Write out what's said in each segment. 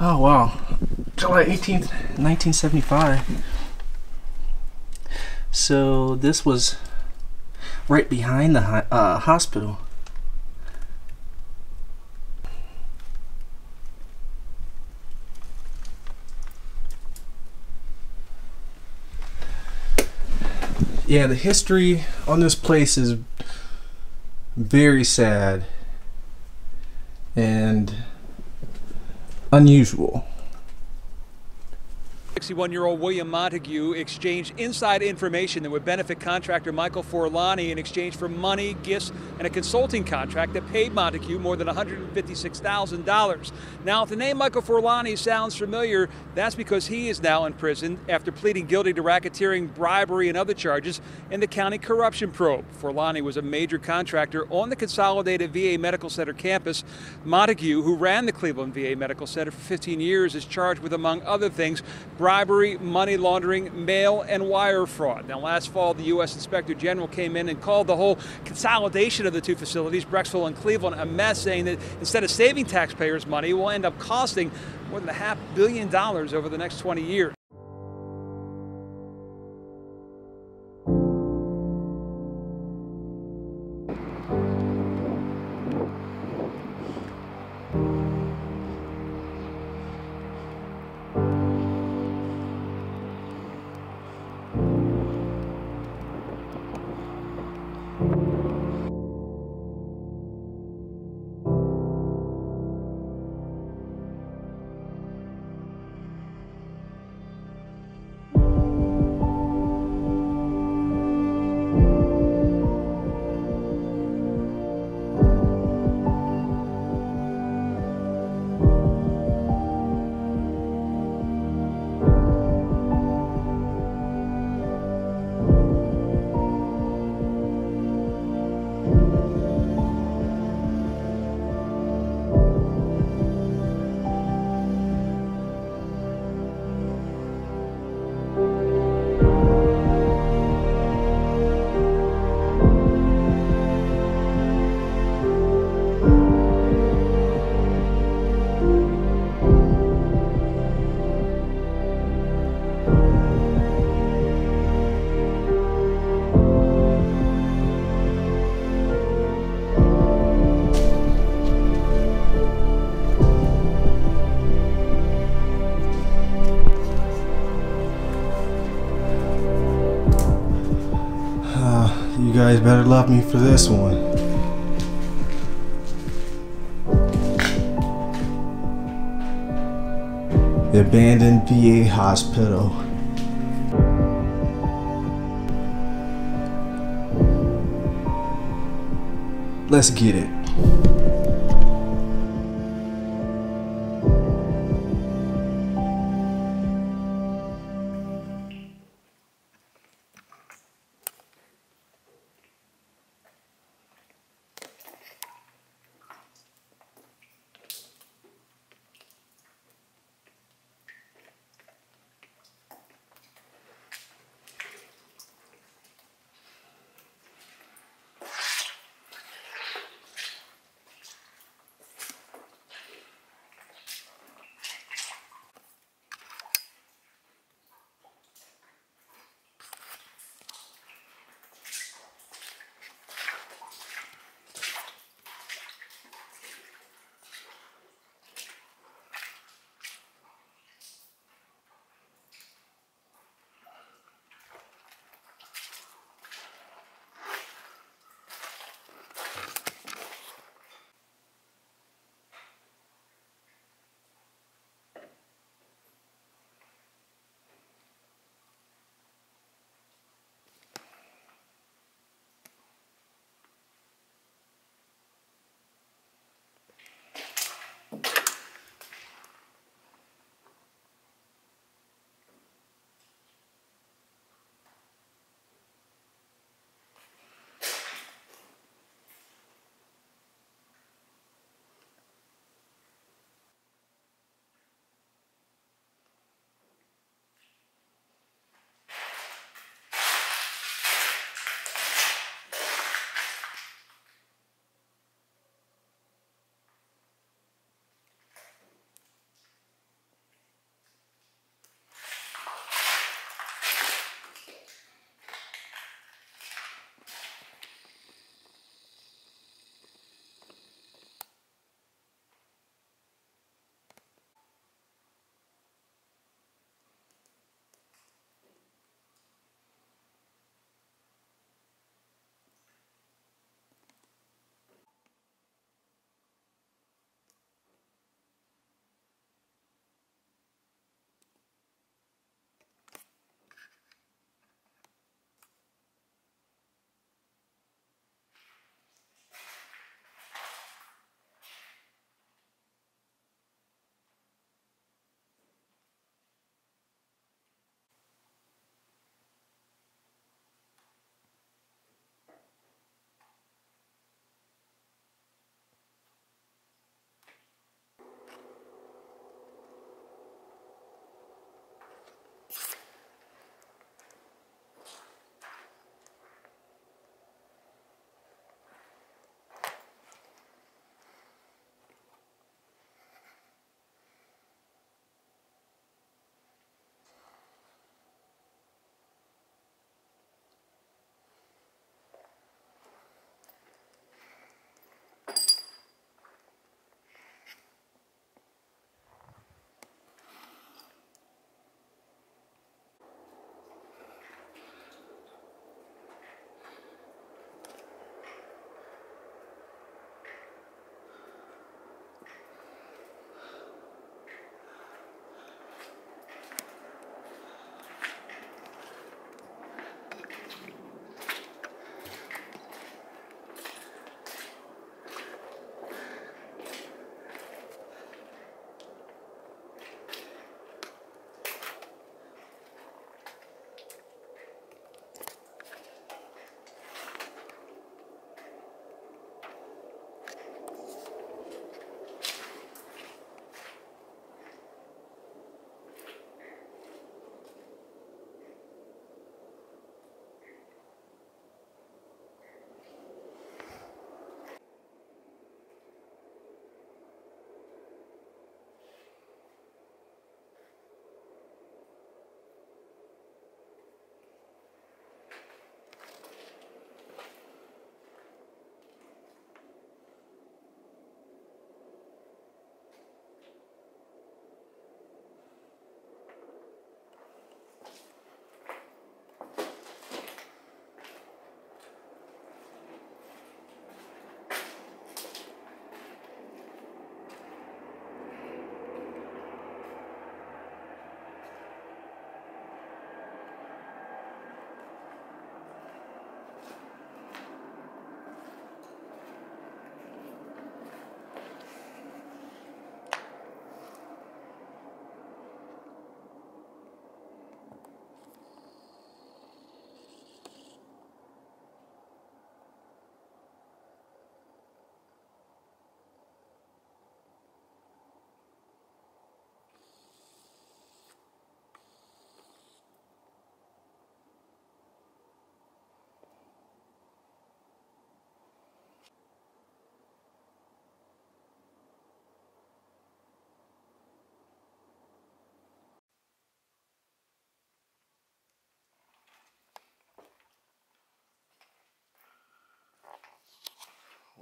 Oh wow, July 18th, 1975. So this was right behind the hospital. Yeah, the history on this place is very sad and unusual. 61-year-old William Montague exchanged inside information that would benefit contractor Michael Forlani in exchange for money, gifts, and a consulting contract that paid Montague more than $156,000. Now, if the name Michael Forlani sounds familiar, that's because he is now in prison after pleading guilty to racketeering, bribery, and other charges in the county corruption probe. Forlani was a major contractor on the Consolidated VA Medical Center campus. Montague, who ran the Cleveland VA Medical Center for 15 years, is charged with, among other things, bribery, money laundering, mail and wire fraud. Now, last fall, the U.S. Inspector General came in and called the whole consolidation of the two facilities, Brexville and Cleveland, a mess, saying that instead of saving taxpayers money, we'll end up costing more than $500 million over the next 20 years. You guys better love me for this one. The abandoned VA hospital. Let's get it.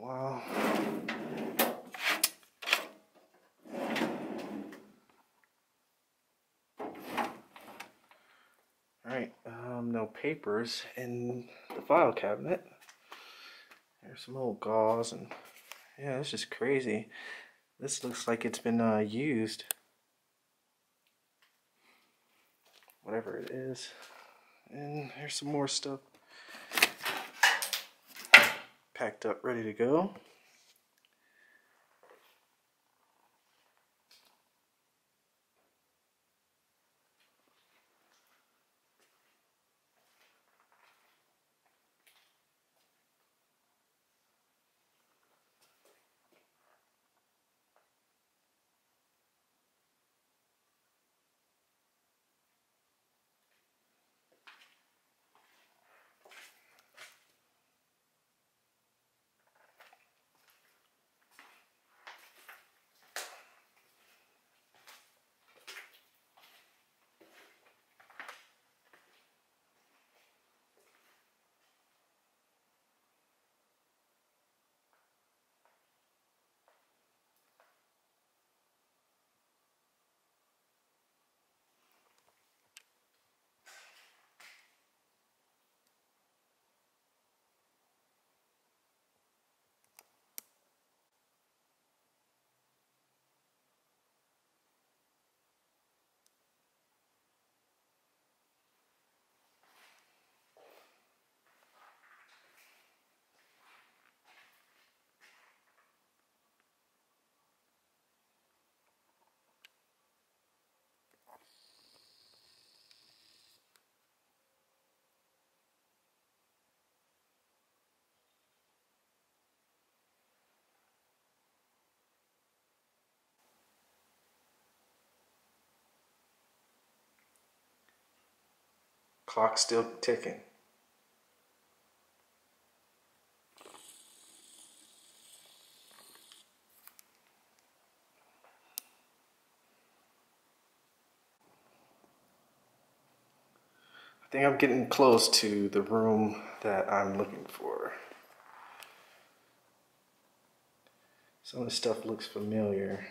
Wow. Alright, no papers in the file cabinet. There's some old gauze and yeah, this is crazy. This looks like it's been used. Whatever it is. And here's some more stuff packed up, ready to go. Clock still ticking. I think I'm getting close to the room that I'm looking for. Some of the stuff looks familiar.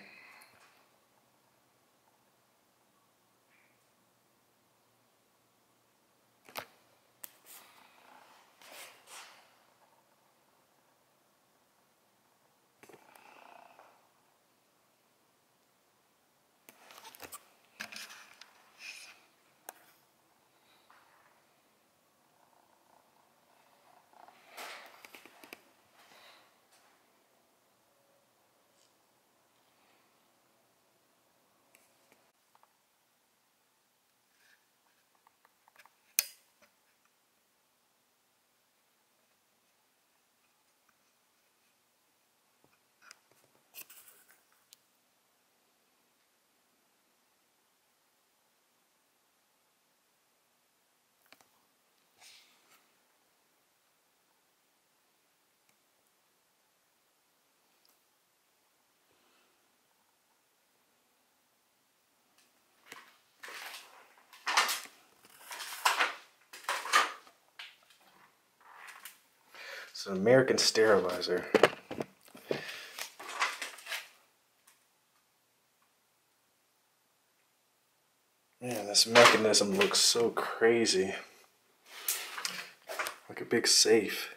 It's an American sterilizer. Man, this mechanism looks so crazy. Like a big safe.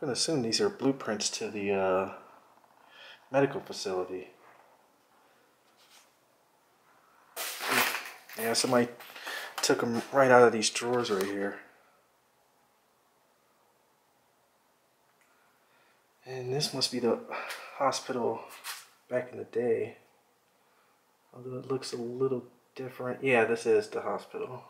I'm going to assume these are blueprints to the medical facility. Yeah, somebody took them right out of these drawers right here. And this must be the hospital back in the day. although it looks a little different. Yeah, this is the hospital.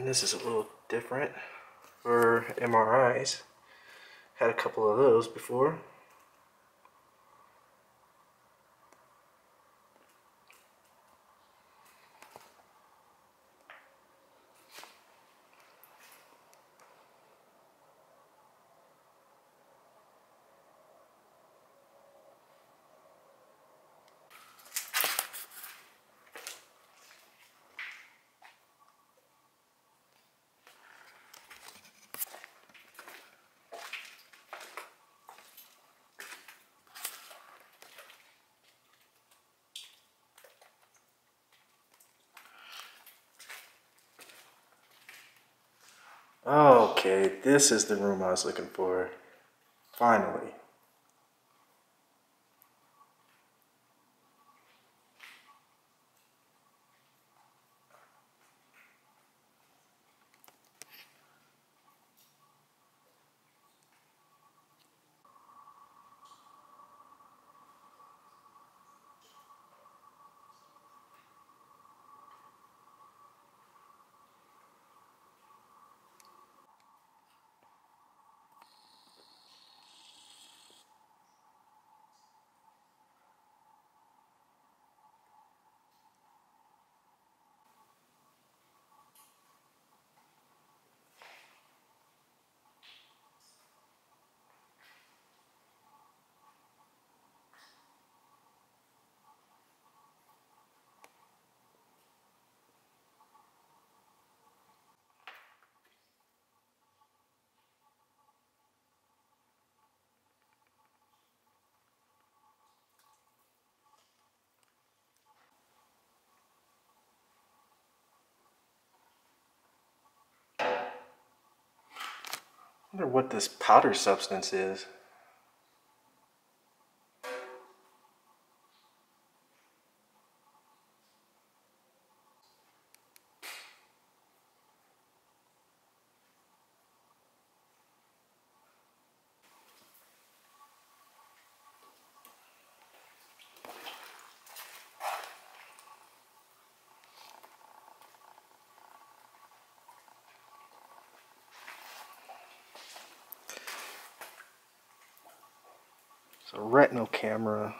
This is a little different for MRIs. Had a couple of those before. Okay, this is the room I was looking for. Finally. I wonder what this powder substance is. It's a retinal camera.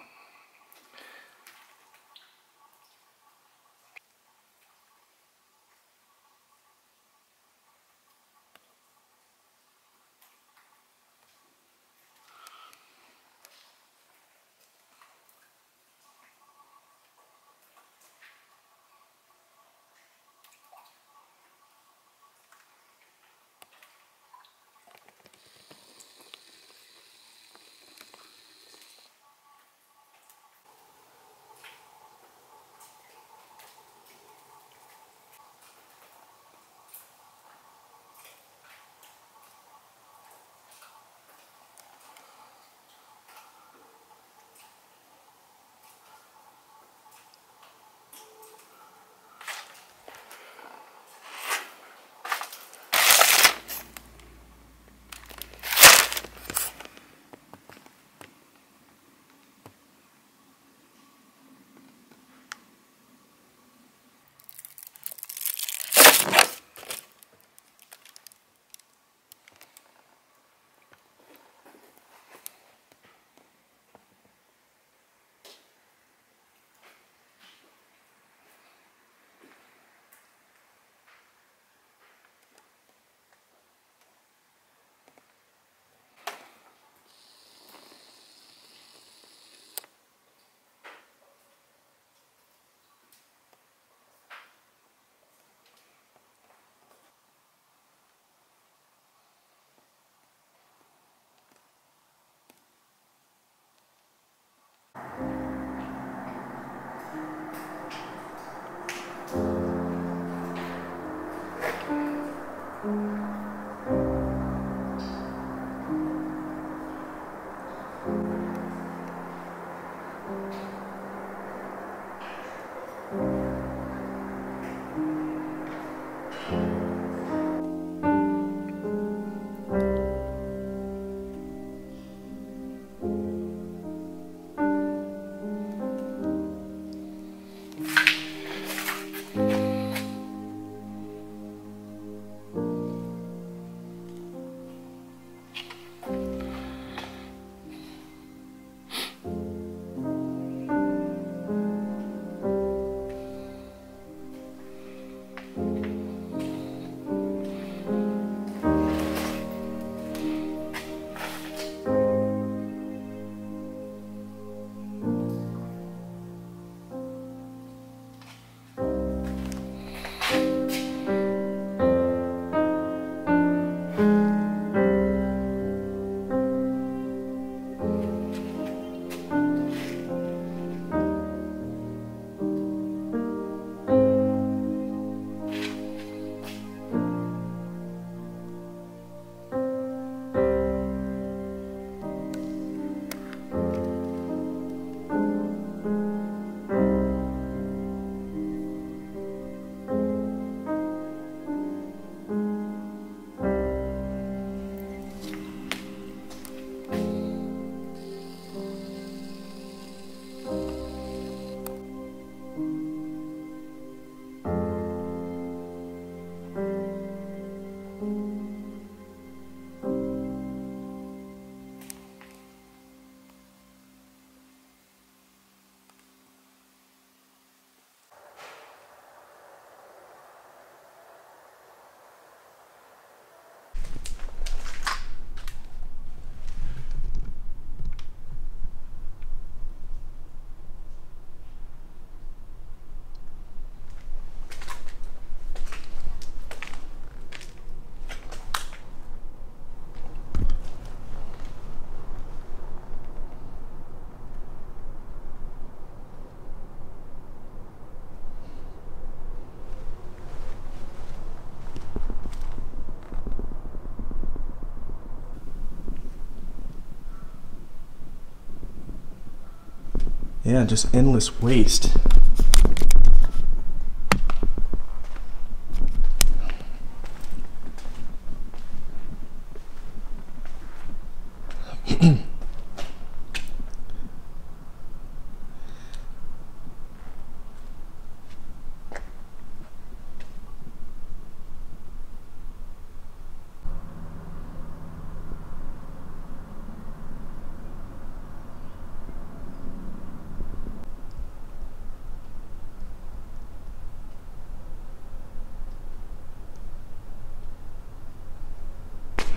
Yeah, just endless waste.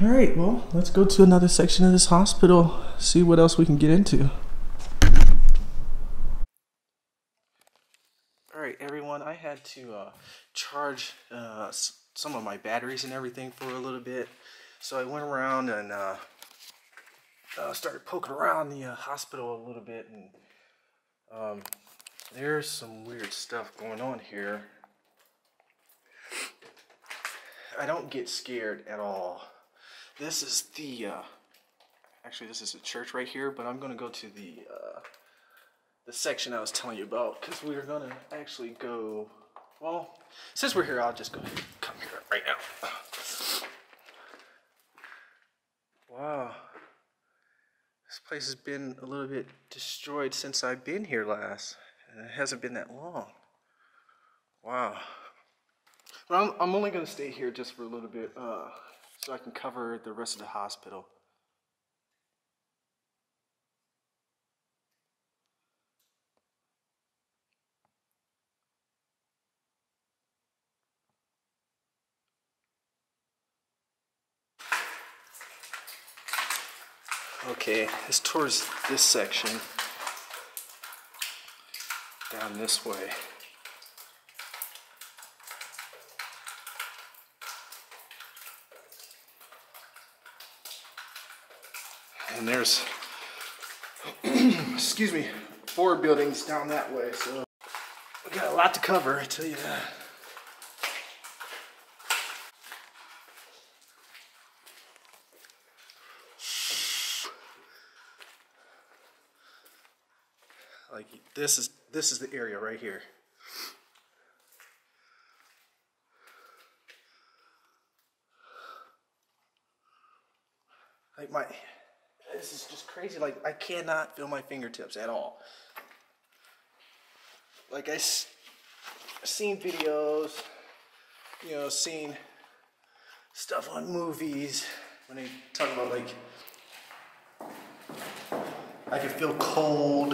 All right, well, let's go to another section of this hospital, see what else we can get into. All right, everyone, I had to charge some of my batteries and everything for a little bit. So I went around and started poking around the hospital a little bit. And there's some weird stuff going on here. I don't get scared at all. This is the, actually this is a church right here, but I'm going to go to the section I was telling you about, because we're going to actually go, well, since we're here, I'll just go ahead and come here right now. Wow. This place has been a little bit destroyed since I've been here last, and it hasn't been that long. Wow. Well, I'm only going to stay here just for a little bit, so I can cover the rest of the hospital. Okay, it's towards this section, down this way. And there's, excuse me, 4 buildings down that way, so we got a lot to cover, I tell you that. Like this is the area right here. Like my. This is just crazy. Like, I cannot feel my fingertips at all. Like, I've seen videos, you know, seen stuff on movies when they talk about, like, I can feel cold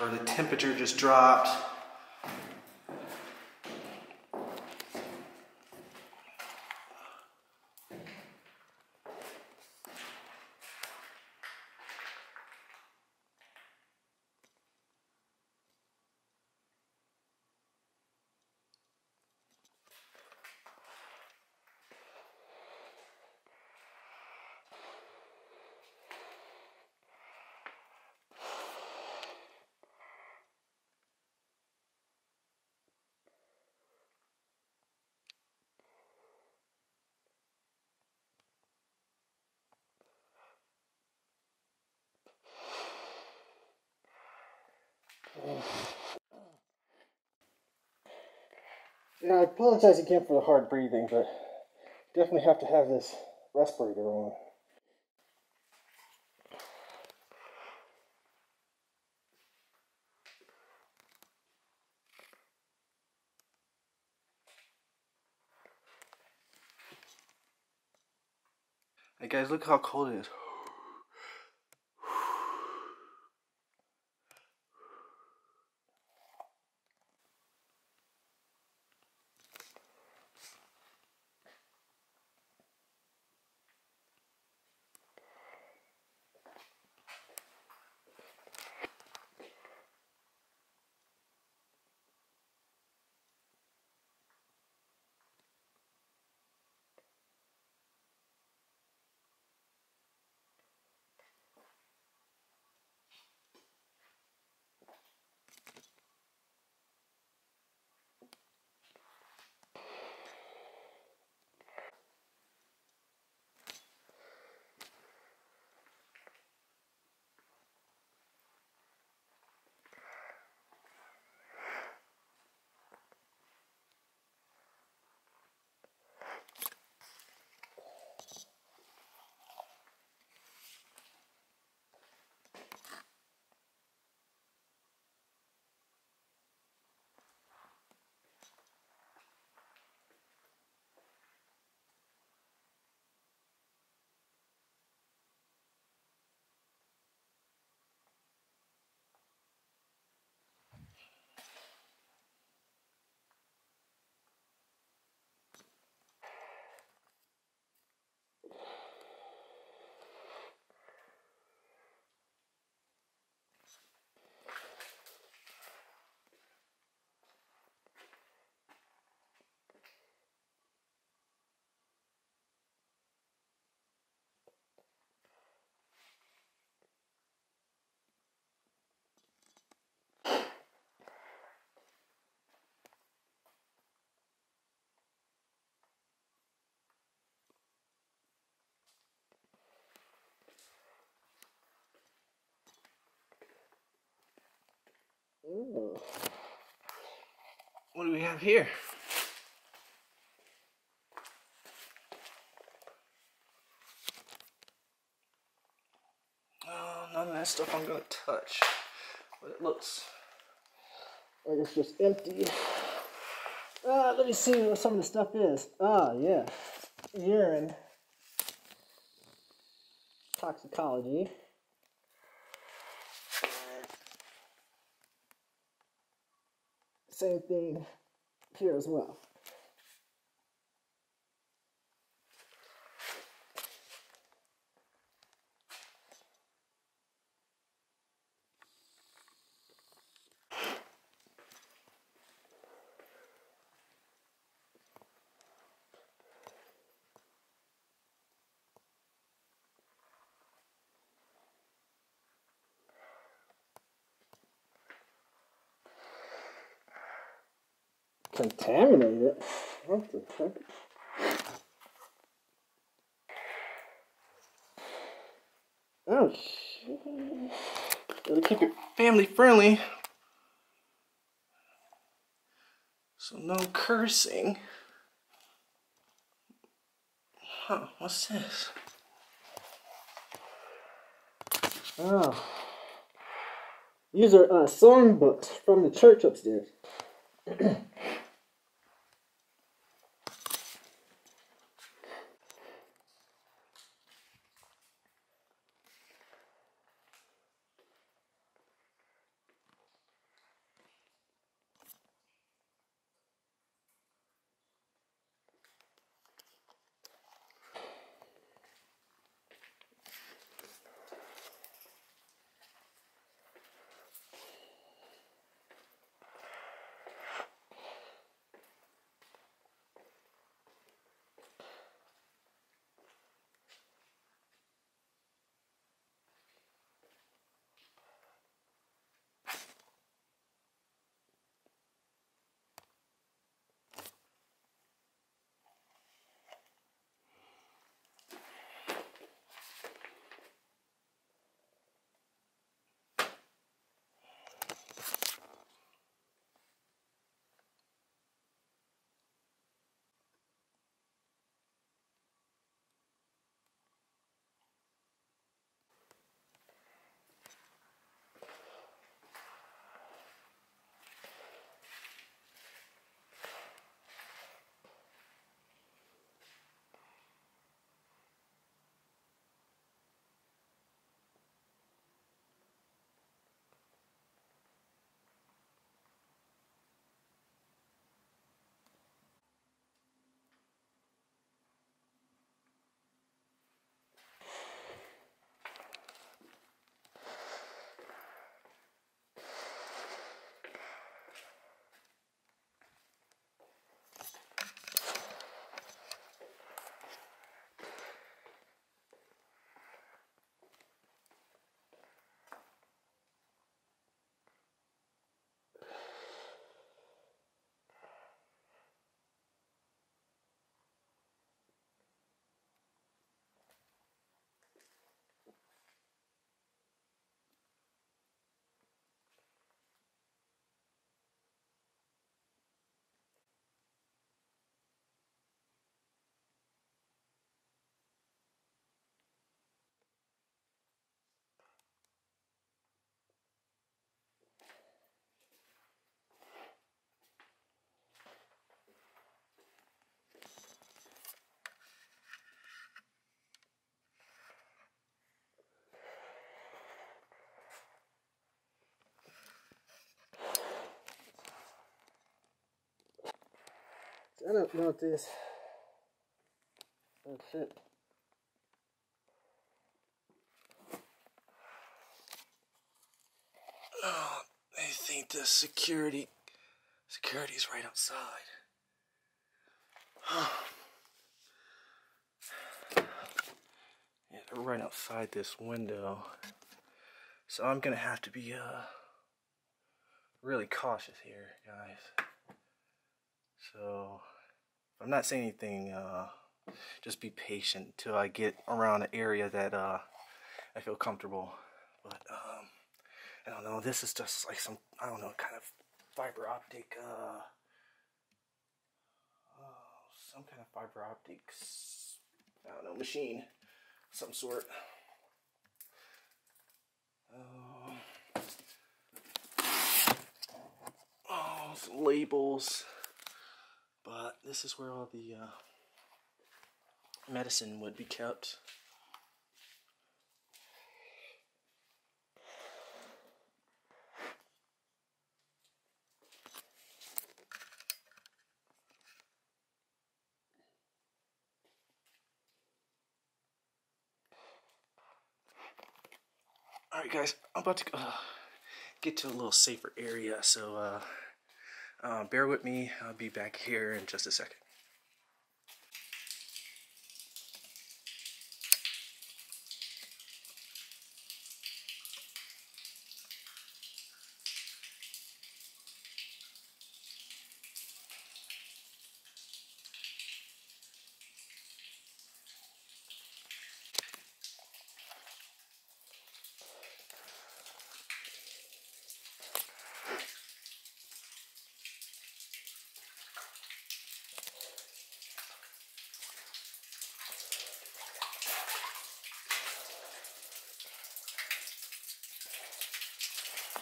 or the temperature just dropped. Yeah, I apologize again for the hard breathing, but definitely have to have this respirator on. Hey guys, look how cold it is. Ooh. What do we have here? None of that stuff I'm gonna touch, but it looks like it's just empty. Let me see what some of the stuff is. Ah, yeah, urine, toxicology. Same thing here as well. Contaminated? What the heck? Oh, shit. Gotta keep it family friendly. So no cursing. Huh, what's this? Oh. These are songbooks from the church upstairs. I don't know what this. Oh shit. Oh, they think the security's right outside. Oh. Yeah, they're right outside this window. So I'm gonna have to be really cautious here, guys. So I'm not saying anything, just be patient till I get around an area that I feel comfortable. But I don't know, this is just like some, I don't know, kind of fiber optic, some kind of fiber optic, I don't know, machine of some sort. Oh, some labels. But this is where all the medicine would be kept. Alright guys, I'm about to get to a little safer area, so bear with me. I'll be back here in just a second.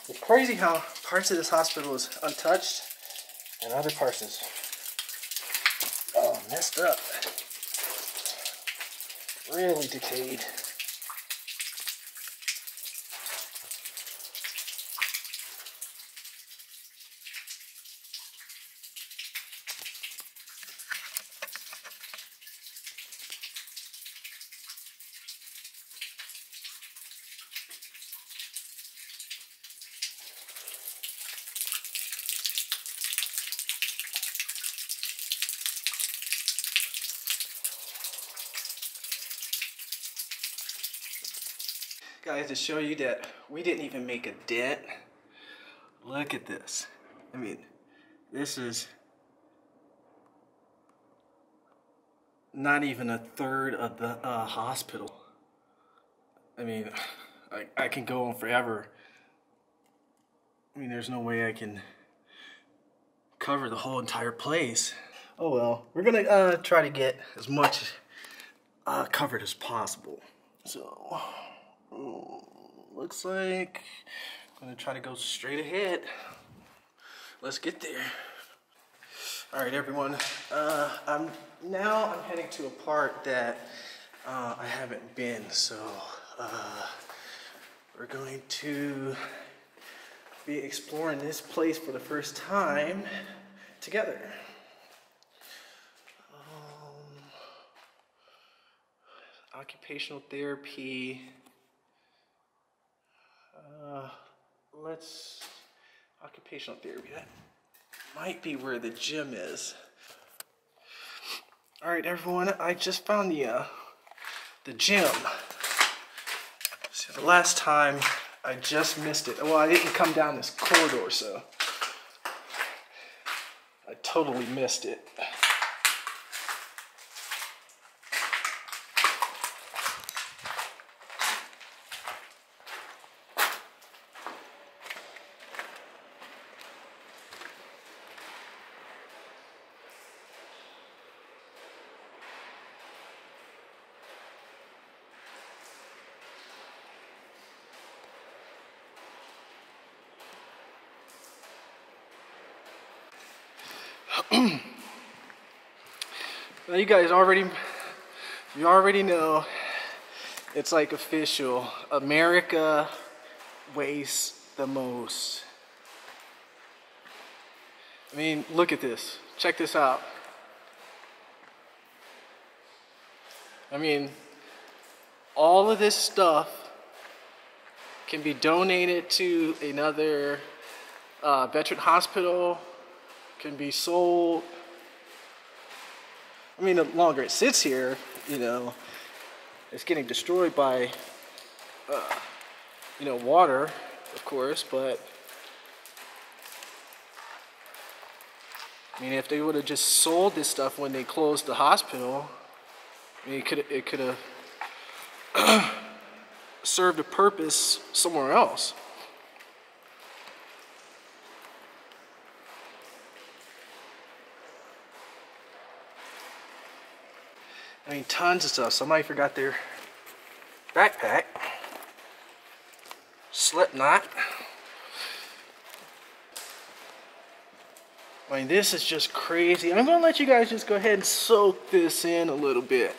It's crazy how parts of this hospital is untouched and other parts is messed up. Really decayed. Guys, to show you that we didn't even make a dent, look at this. I mean, this is not even a third of the hospital. I mean, I can go on forever. I mean, there's no way I can cover the whole entire place. Oh well, we're gonna try to get as much covered as possible. So looks like I'm gonna try to go straight ahead. Let's get there. All right, everyone. I'm heading to a part that I haven't been, so we're going to be exploring this place for the first time together. Occupational therapy. Occupational therapy, that might be where the gym is. Alright everyone, I just found the gym. So the last time I just missed it. Well, I didn't come down this corridor, so I totally missed it. Now you guys already know, it's like official. America wastes the most. I mean, look at this. Check this out. I mean, all of this stuff can be donated to another veteran hospital, can be sold. I mean, the longer it sits here, you know, it's getting destroyed by, you know, water, of course, but I mean, if they would have just sold this stuff when they closed the hospital, I mean, it could have served a purpose somewhere else. I mean, tons of stuff. Somebody forgot their backpack, slip knot. I mean, this is just crazy. I'm gonna let you guys just go ahead and soak this in a little bit.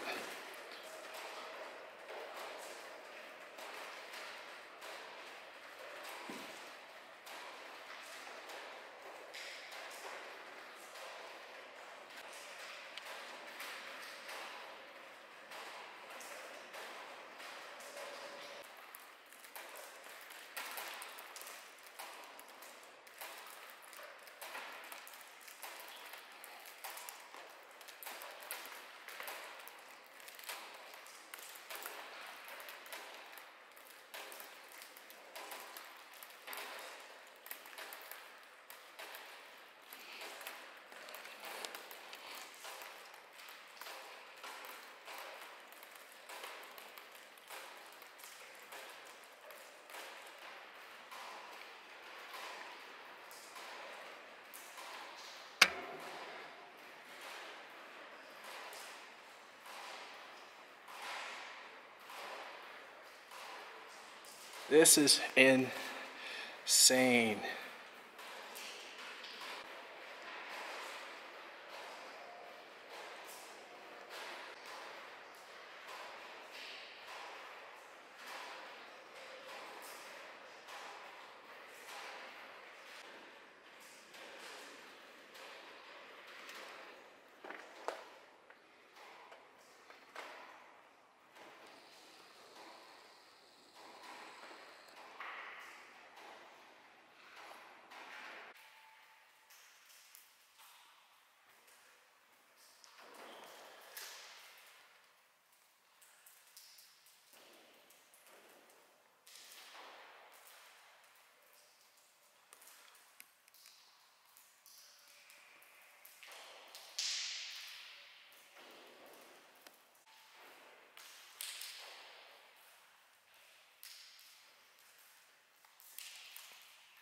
This is insane.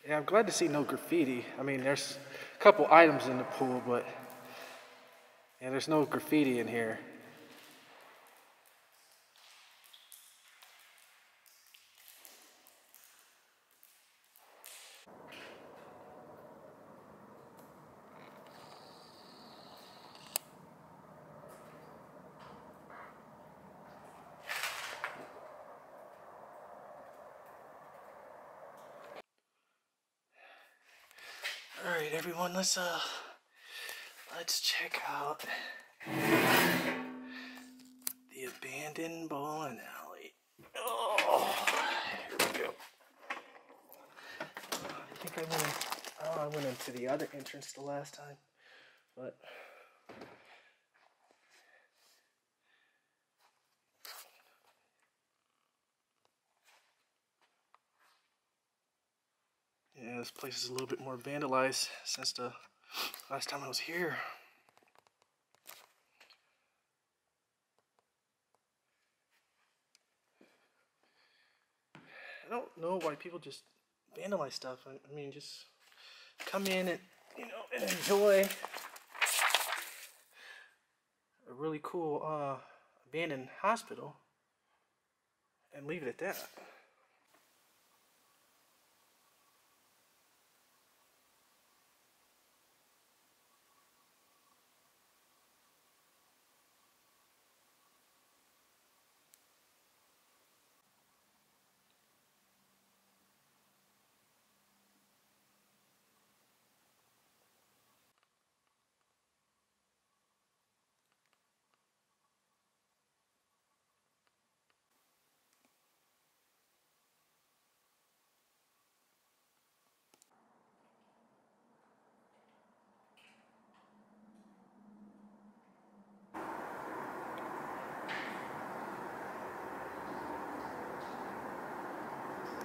Yeah, I'm glad to see no graffiti. I mean, there's a couple items in the pool, but yeah, there's no graffiti in here. Everyone, let's check out the abandoned bowling alley. Oh, here we go. I think I went into the other entrance the last time, but yeah, this place is a little bit more vandalized since the last time I was here. I don't know why people just vandalize stuff. I mean, just come in and, you know, and enjoy a really cool abandoned hospital and leave it at that.